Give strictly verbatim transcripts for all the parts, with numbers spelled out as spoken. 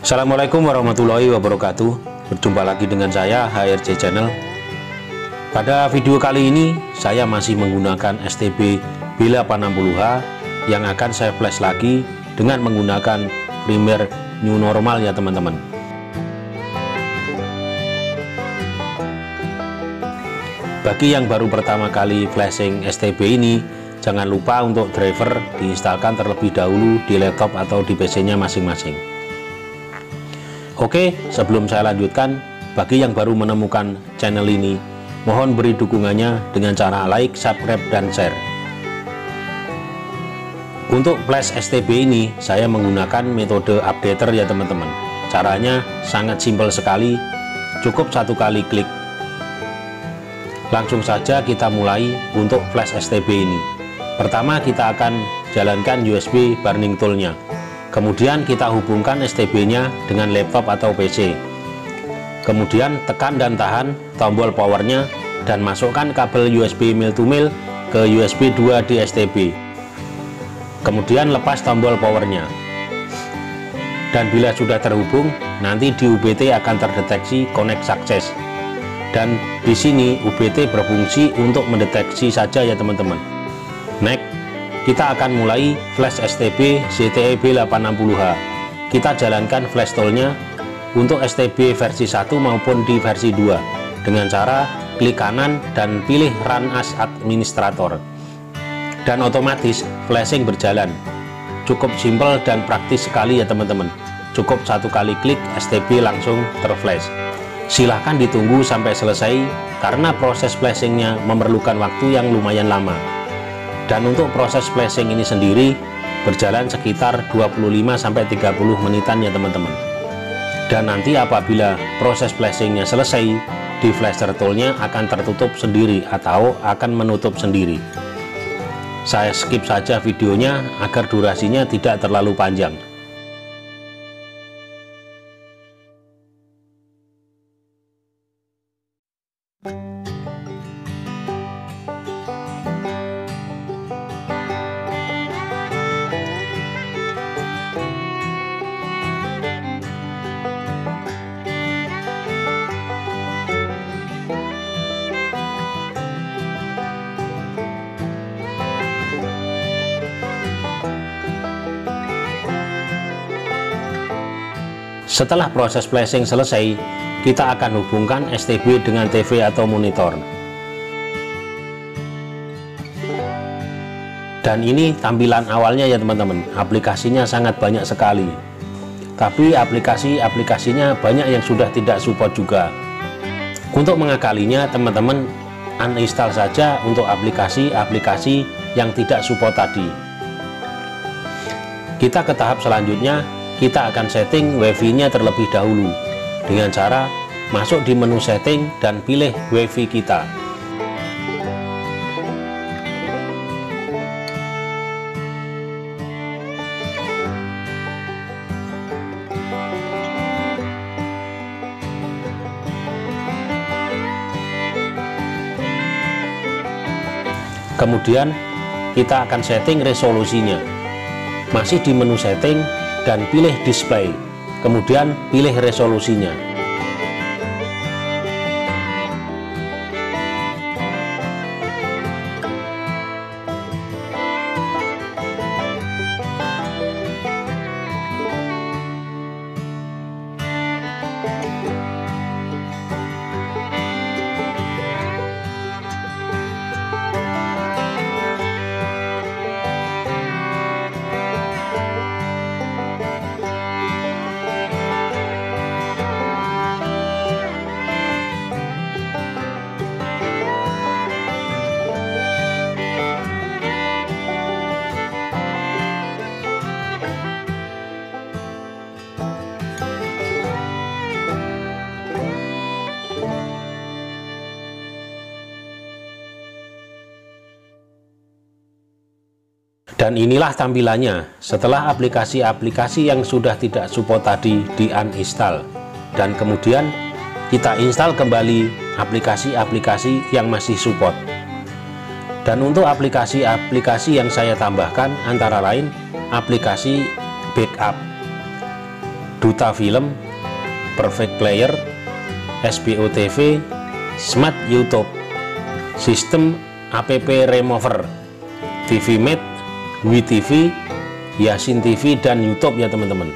Assalamualaikum warahmatullahi wabarakatuh. Berjumpa lagi dengan saya H R C channel. Pada video kali ini saya masih menggunakan S T B B delapan enam nol H yang akan saya flash lagi dengan menggunakan firmware new normal ya teman-teman. Bagi yang baru pertama kali flashing S T B ini, jangan lupa untuk driver diinstalkan terlebih dahulu di laptop atau di P C-nya masing-masing. Oke, sebelum saya lanjutkan, bagi yang baru menemukan channel ini, mohon beri dukungannya dengan cara like, subscribe, dan share. Untuk flash S T B ini, saya menggunakan metode updater ya teman-teman. Caranya sangat simpel sekali, cukup satu kali klik. Langsung saja kita mulai untuk flash S T B ini. Pertama kita akan jalankan U S B burning tool-nya. Kemudian kita hubungkan S T B-nya dengan laptop atau P C. Kemudian tekan dan tahan tombol powernya dan masukkan kabel U S B mil to mil ke U S B dua di S T B. Kemudian lepas tombol powernya. Dan bila sudah terhubung, nanti di U B T akan terdeteksi connect success. Dan di sini U B T berfungsi untuk mendeteksi saja ya teman-teman. Next. Kita akan mulai flash S T B Z T E B delapan enam nol H. Kita jalankan flash tool-nya untuk S T B versi satu maupun di versi dua dengan cara klik kanan dan pilih Run as Administrator. Dan otomatis flashing berjalan. Cukup simpel dan praktis sekali ya teman-teman. Cukup satu kali klik S T B langsung terflash. Silahkan ditunggu sampai selesai karena proses flashing-nya memerlukan waktu yang lumayan lama. Dan untuk proses flashing ini sendiri berjalan sekitar dua puluh lima sampai tiga puluh menitan ya teman-teman. Dan nanti apabila proses flashingnya selesai, di flasher toolnya akan tertutup sendiri atau akan menutup sendiri. Saya skip saja videonya agar durasinya tidak terlalu panjang. Setelah proses flashing selesai, kita akan hubungkan S T B dengan T V atau monitor. Dan ini tampilan awalnya ya teman-teman, aplikasinya sangat banyak sekali. Tapi aplikasi-aplikasinya banyak yang sudah tidak support juga. Untuk mengakalinya, teman-teman uninstall saja untuk aplikasi-aplikasi yang tidak support tadi. Kita ke tahap selanjutnya. Kita akan setting WiFi-nya terlebih dahulu dengan cara masuk di menu setting dan pilih WiFi kita. Kemudian kita akan setting resolusinya. Masih di menu setting dan pilih display, kemudian pilih resolusinya. Dan inilah tampilannya setelah aplikasi-aplikasi yang sudah tidak support tadi di uninstall. Dan kemudian kita install kembali aplikasi-aplikasi yang masih support. Dan untuk aplikasi-aplikasi yang saya tambahkan antara lain aplikasi backup Duta Film, Perfect Player, S P O T V, Smart YouTube, sistem app remover, T V Mate, WeTV, YasinTV, dan YouTube ya teman-teman.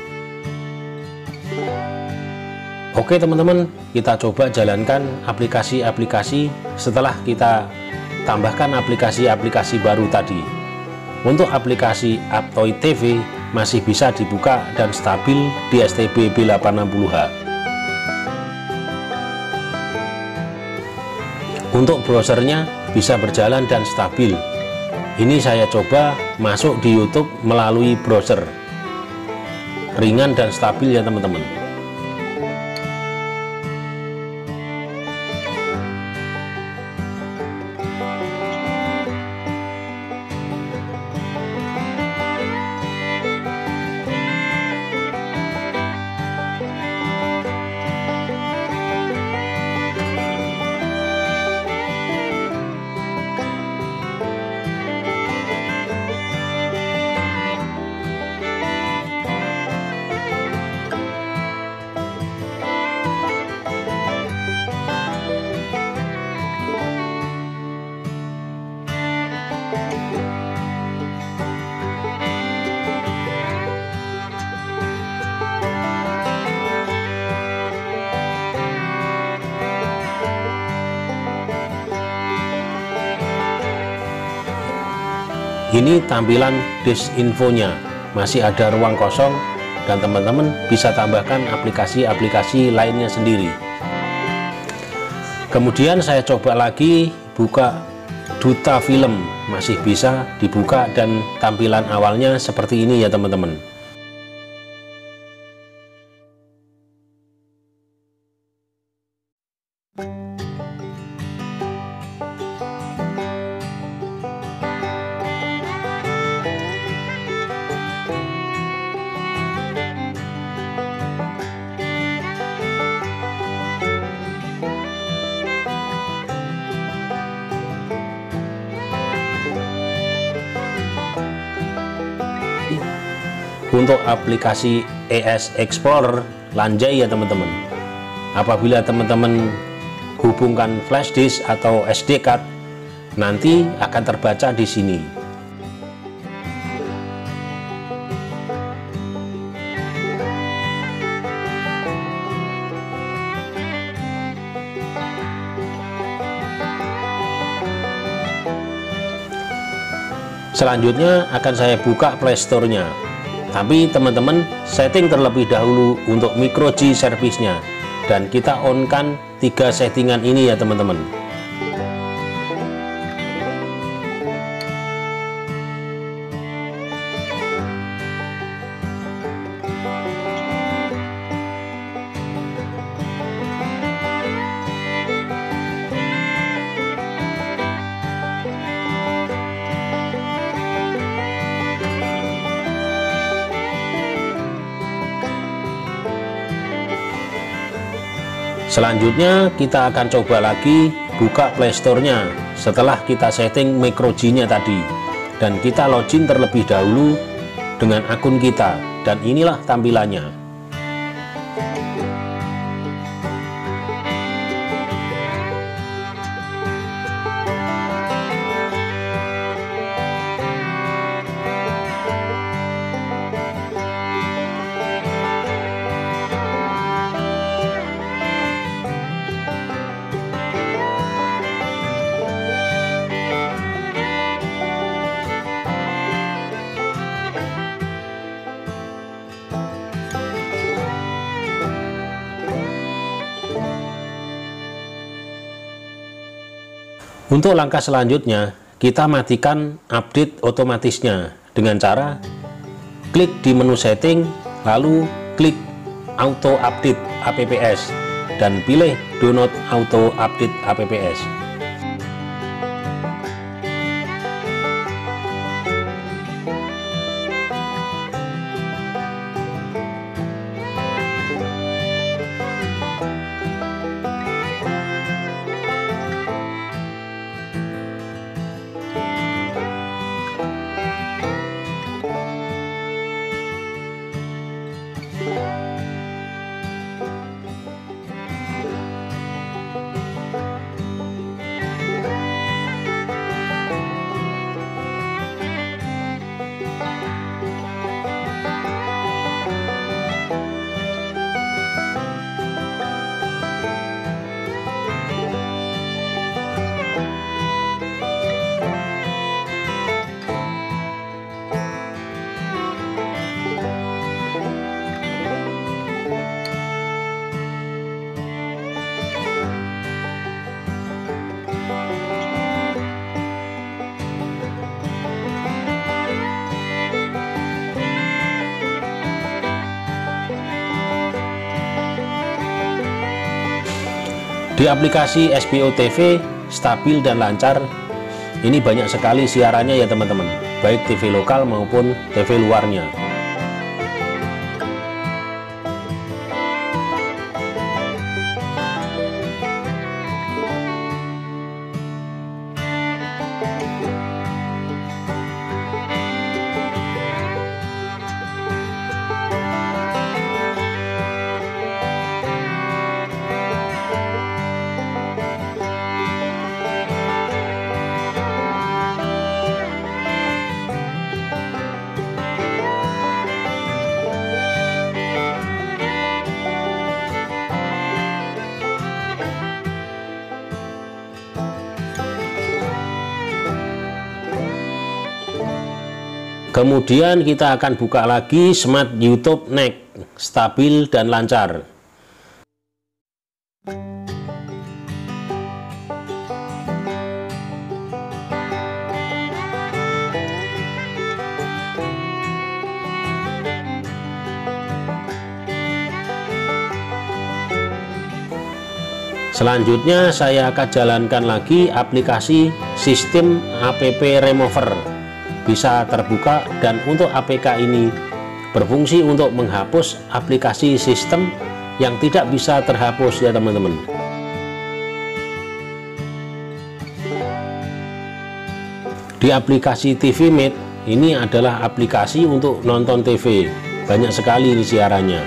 Oke teman-teman, kita coba jalankan aplikasi-aplikasi setelah kita tambahkan aplikasi-aplikasi baru tadi. Untuk aplikasi Aptoid T V masih bisa dibuka dan stabil di S T B B delapan enam nol H. Untuk browsernya bisa berjalan dan stabil. Ini saya coba masuk di YouTube melalui browser. Ringan dan stabil ya teman-teman. Ini tampilan disinfonya, masih ada ruang kosong dan teman-teman bisa tambahkan aplikasi-aplikasi lainnya sendiri. Kemudian saya coba lagi buka Duta Film, masih bisa dibuka dan tampilan awalnya seperti ini ya teman-teman. Untuk aplikasi E S Explorer lanjai ya teman-teman. Apabila teman-teman hubungkan flash disk atau S D card, nanti akan terbaca di sini. Selanjutnya akan saya buka Play Store-nya. Tapi teman-teman, setting terlebih dahulu untuk Micro G service-nya, dan kita on-kan tiga settingan ini ya teman-teman. Selanjutnya kita akan coba lagi buka Play Store-nya setelah kita setting Micro G-nya tadi, dan kita login terlebih dahulu dengan akun kita, dan inilah tampilannya. Untuk langkah selanjutnya, kita matikan update otomatisnya dengan cara klik di menu setting, lalu klik auto update apps dan pilih do not auto update apps. Di aplikasi S P O T V stabil dan lancar. Ini banyak sekali siarannya ya teman-teman, baik T V lokal maupun T V luarnya. Kemudian kita akan buka lagi Smart YouTube Next, stabil dan lancar. Selanjutnya saya akan jalankan lagi aplikasi sistem app remover. Bisa terbuka dan untuk A P K ini berfungsi untuk menghapus aplikasi sistem yang tidak bisa terhapus ya teman-teman. Di aplikasi T V Mate ini adalah aplikasi untuk nonton T V, banyak sekali ini siarannya.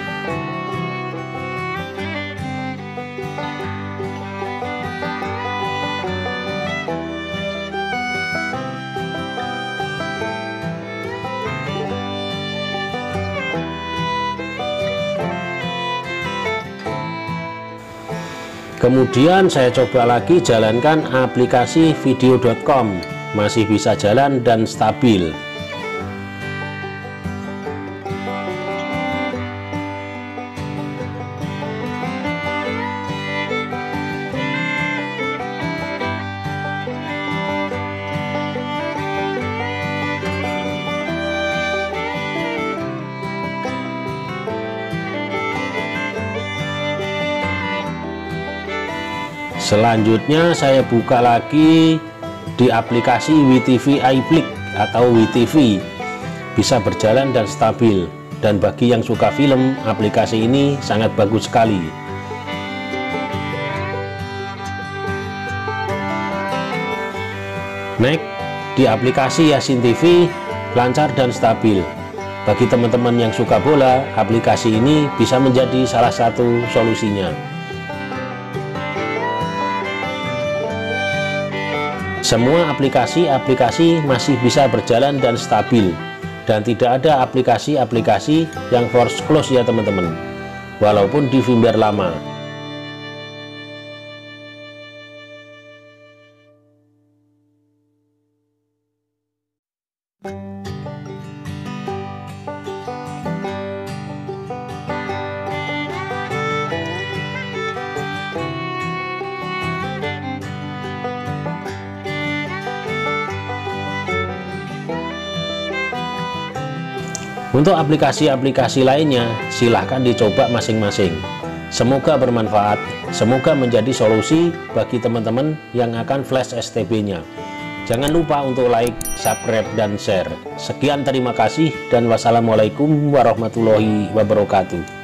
Kemudian saya coba lagi jalankan aplikasi video dot com, masih bisa jalan dan stabil. Selanjutnya saya buka lagi di aplikasi WeTV iPlik atau WeTV, bisa berjalan dan stabil, dan bagi yang suka film aplikasi ini sangat bagus sekali. Next, di aplikasi YasinTV lancar dan stabil. Bagi teman-teman yang suka bola, aplikasi ini bisa menjadi salah satu solusinya. Semua aplikasi-aplikasi masih bisa berjalan dan stabil, dan tidak ada aplikasi-aplikasi yang force close ya teman-teman, walaupun di firmware lama. Untuk aplikasi-aplikasi lainnya, silahkan dicoba masing-masing. Semoga bermanfaat, semoga menjadi solusi bagi teman-teman yang akan flash S T B-nya. Jangan lupa untuk like, subscribe, dan share. Sekian, terima kasih, dan wassalamualaikum warahmatullahi wabarakatuh.